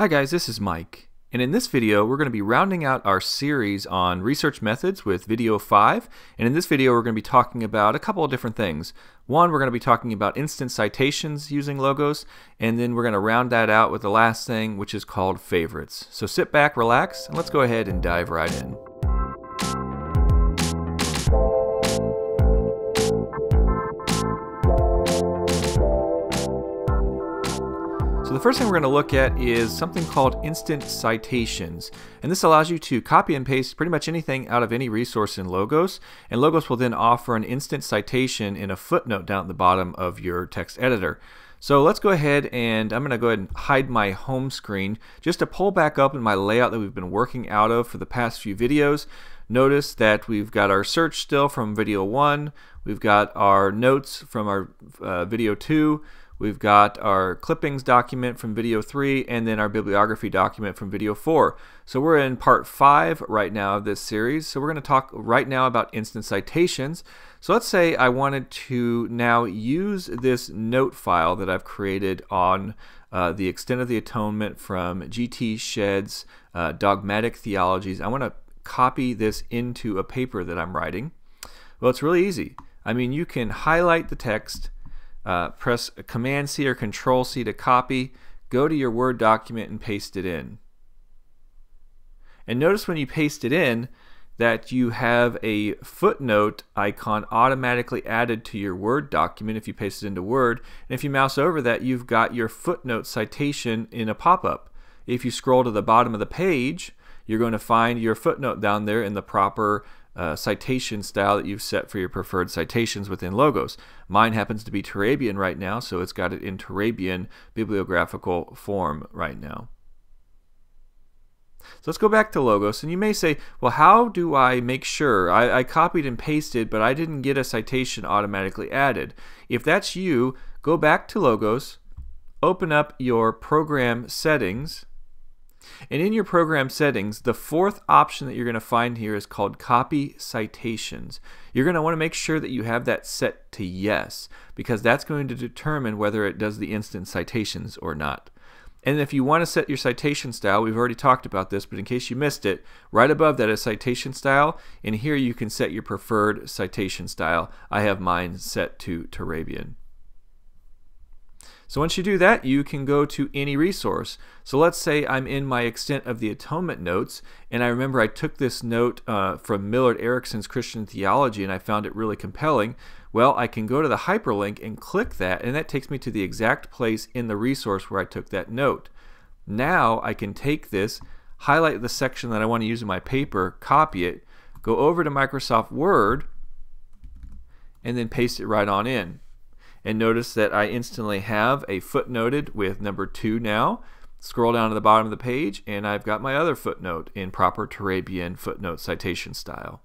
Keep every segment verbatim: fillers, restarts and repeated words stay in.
Hi guys, this is Mike, and in this video we're going to be rounding out our series on research methods with video five, and in this video we're going to be talking about a couple of different things. One, we're going to be talking about instant citations using Logos, and then we're going to round that out with the last thing, which is called favorites. So sit back, relax, and let's go ahead and dive right in. So the first thing we're going to look at is something called instant citations, and this allows you to copy and paste pretty much anything out of any resource in Logos, and Logos will then offer an instant citation in a footnote down at the bottom of your text editor. So let's go ahead, and I'm going to go ahead and hide my home screen just to pull back up in my layout that we've been working out of for the past few videos. Notice that we've got our search still from video one, we've got our notes from our uh, video two, we've got our clippings document from video three, and then our bibliography document from video four. So we're in part five right now of this series. So we're going to talk right now about instant citations. So let's say I wanted to now use this note file that I've created on uh, the extent of the atonement from G T Shed's uh, dogmatic theologies. I want to copy this into a paper that I'm writing. Well, it's really easy. I mean, you can highlight the text, Uh, press command C or control C to copy, go to your Word document and paste it in. And notice when you paste it in that you have a footnote icon automatically added to your Word document if you paste it into Word. And if you mouse over that, you've got your footnote citation in a pop-up. If you scroll to the bottom of the page, you're going to find your footnote down there in the proper Uh, citation style that you've set for your preferred citations within Logos. Mine happens to be Turabian right now, so it's got it in Turabian bibliographical form right now. So let's go back to Logos, and you may say, well, how do I make sure? I, I copied and pasted, but I didn't get a citation automatically added. If that's you, go back to Logos, open up your program settings, and in your program settings, the fourth option that you're going to find here is called copy citations. You're going to want to make sure that you have that set to yes, because that's going to determine whether it does the instant citations or not. And if you want to set your citation style, we've already talked about this, but in case you missed it, right above that is citation style, and here you can set your preferred citation style. I have mine set to Turabian. So once you do that, you can go to any resource. So let's say I'm in my Extent of the Atonement notes, and I remember I took this note uh, from Millard Erickson's Christian Theology, and I found it really compelling. Well, I can go to the hyperlink and click that, and that takes me to the exact place in the resource where I took that note. Now I can take this, highlight the section that I want to use in my paper, copy it, go over to Microsoft Word, and then paste it right on in. And notice that I instantly have a footnoted with number two now. Scroll down to the bottom of the page, and I've got my other footnote in proper Turabian footnote citation style.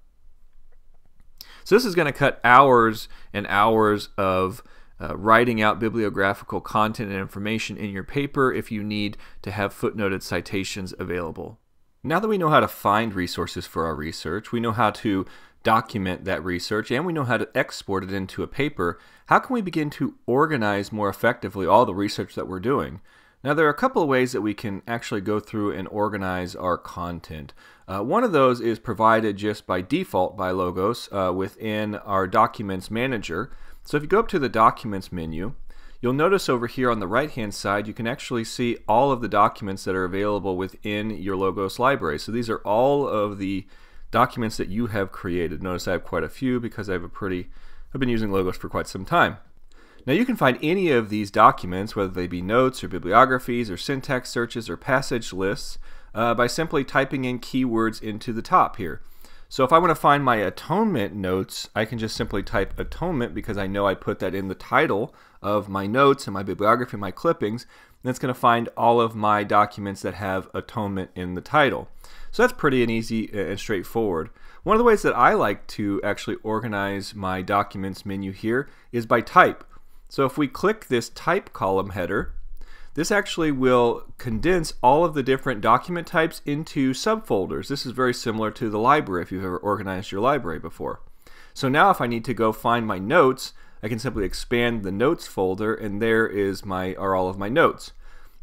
So this is going to cut hours and hours of uh, writing out bibliographical content and information in your paper if you need to have footnoted citations available. Now that we know how to find resources for our research, we know how to document that research, and we know how to export it into a paper, how can we begin to organize more effectively all the research that we're doing? Now, there are a couple of ways that we can actually go through and organize our content. Uh, one of those is provided just by default by Logos uh, within our Documents Manager. So if you go up to the Documents menu, you'll notice over here on the right-hand side, you can actually see all of the documents that are available within your Logos library. So these are all of the documents that you have created. Notice I have quite a few because I have a pretty, I've been using Logos for quite some time. Now you can find any of these documents, whether they be notes or bibliographies or syntax searches or passage lists, uh, by simply typing in keywords into the top here. So if I want to find my atonement notes, I can just simply type atonement because I know I put that in the title of my notes and my bibliography and my clippings, and it's going to find all of my documents that have atonement in the title. So that's pretty and easy and straightforward. One of the ways that I like to actually organize my documents menu here is by type. So if we click this type column header, this actually will condense all of the different document types into subfolders. This is very similar to the library if you've ever organized your library before. So now if I need to go find my notes, I can simply expand the notes folder, and there is my, are all of my notes.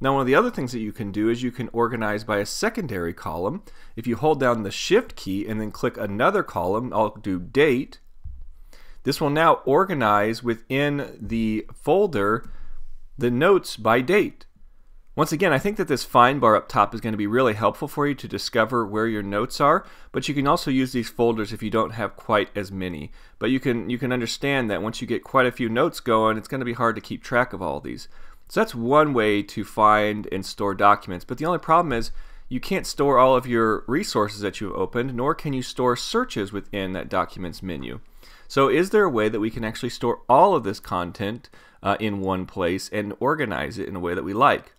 Now, one of the other things that you can do is you can organize by a secondary column. If you hold down the Shift key and then click another column, I'll do Date, this will now organize within the folder the notes by date. Once again, I think that this find bar up top is going to be really helpful for you to discover where your notes are, but you can also use these folders if you don't have quite as many. But you can, you can understand that once you get quite a few notes going, it's going to be hard to keep track of all these. So that's one way to find and store documents, but the only problem is you can't store all of your resources that you've opened, nor can you store searches within that Documents menu. So is there a way that we can actually store all of this content uh, in one place and organize it in a way that we like?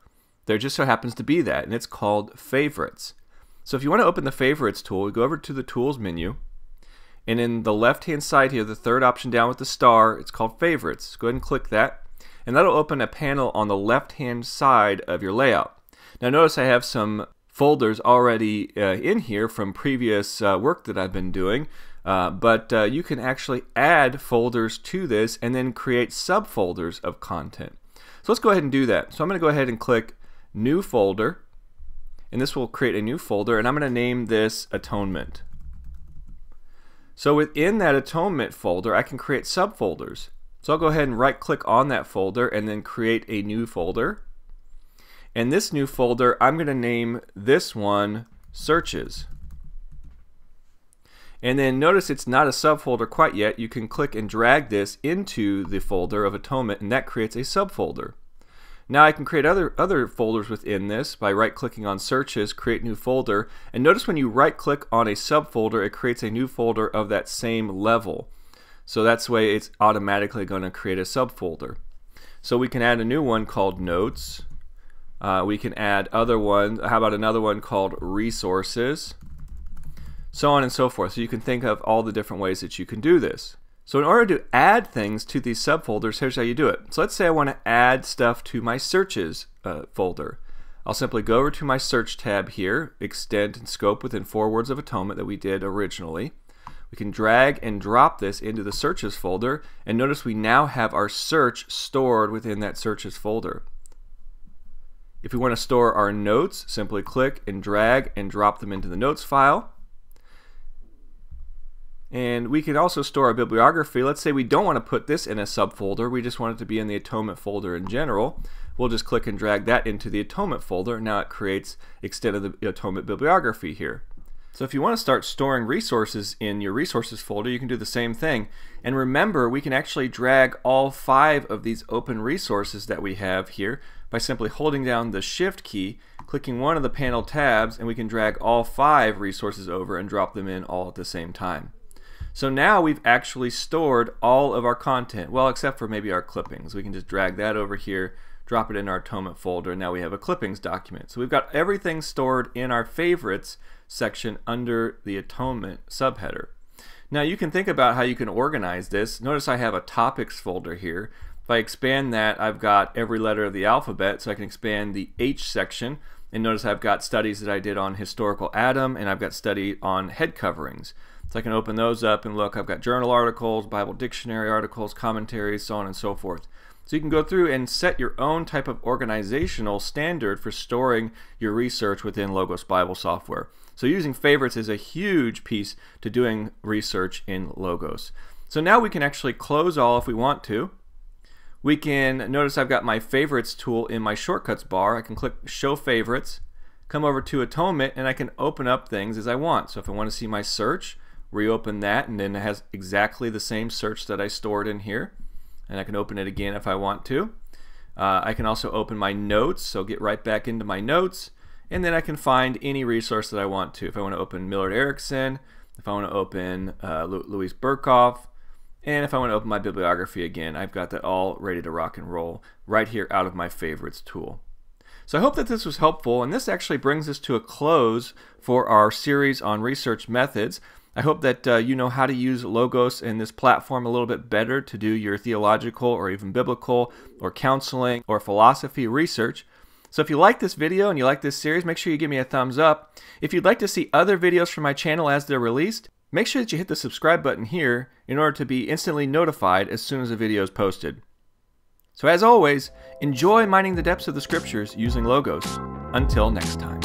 There just so happens to be that, and it's called Favorites. So if you want to open the Favorites tool, go over to the Tools menu, and in the left-hand side here, the third option down with the star, it's called Favorites. Go ahead and click that, and that'll open a panel on the left-hand side of your layout. Now notice I have some folders already uh, in here from previous uh, work that I've been doing, uh, but uh, you can actually add folders to this and then create subfolders of content. So let's go ahead and do that. So I'm going to go ahead and click New Folder, and this will create a new folder, and I'm going to name this Atonement. So within that Atonement folder I can create subfolders. So I'll go ahead and right click on that folder and then create a new folder. And this new folder, I'm going to name this one Searches. And then notice it's not a subfolder quite yet. You can click and drag this into the folder of Atonement, and that creates a subfolder. Now I can create other, other folders within this by right-clicking on Searches, Create New Folder. And notice when you right-click on a subfolder, it creates a new folder of that same level. So that's the way it's automatically going to create a subfolder. So we can add a new one called Notes. Uh, we can add other ones. How about another one called Resources? So on and so forth. So you can think of all the different ways that you can do this. So in order to add things to these subfolders, here's how you do it. So let's say I want to add stuff to my Searches uh, folder. I'll simply go over to my Search tab here, Extend and Scope within four words of Atonement that we did originally. We can drag and drop this into the Searches folder, and notice we now have our search stored within that Searches folder. If we want to store our notes, simply click and drag and drop them into the notes file. And we can also store our bibliography. Let's say we don't want to put this in a subfolder, we just want it to be in the Atonement folder in general. We'll just click and drag that into the Atonement folder. Now it creates extent of the Atonement bibliography here. So if you want to start storing resources in your Resources folder, you can do the same thing. And remember, we can actually drag all five of these open resources that we have here by simply holding down the Shift key, clicking one of the panel tabs, and we can drag all five resources over and drop them in all at the same time. So now we've actually stored all of our content, well, except for maybe our clippings. We can just drag that over here, drop it in our Atonement folder, and now we have a clippings document. So we've got everything stored in our Favorites section under the Atonement subheader. Now you can think about how you can organize this. Notice I have a Topics folder here. If I expand that, I've got every letter of the alphabet, so I can expand the H section, and notice I've got studies that I did on historical Adam, and I've got study on head coverings. So I can open those up and look, I've got journal articles, Bible dictionary articles, commentaries, so on and so forth. So you can go through and set your own type of organizational standard for storing your research within Logos Bible software. So using Favorites is a huge piece to doing research in Logos. So now we can actually close all if we want to. We can notice I've got my Favorites tool in my shortcuts bar. I can click Show Favorites, come over to Atonement, and I can open up things as I want. So if I want to see my search, reopen that, and then it has exactly the same search that I stored in here. And I can open it again if I want to. Uh, I can also open my notes, so get right back into my notes, and then I can find any resource that I want to. If I want to open Millard Erickson, if I want to open uh, Louis Berkhof, and if I want to open my bibliography again, I've got that all ready to rock and roll right here out of my Favorites tool. So I hope that this was helpful, and this actually brings us to a close for our series on research methods. I hope that uh, you know how to use Logos and this platform a little bit better to do your theological or even biblical or counseling or philosophy research. So if you like this video and you like this series, make sure you give me a thumbs up. If you'd like to see other videos from my channel as they're released, make sure that you hit the subscribe button here in order to be instantly notified as soon as a video is posted. So as always, enjoy mining the depths of the scriptures using Logos. Until next time.